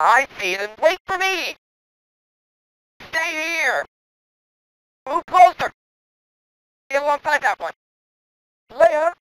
I see them. Wait for me! Stay here! Move closer! Get alongside that one. Leia,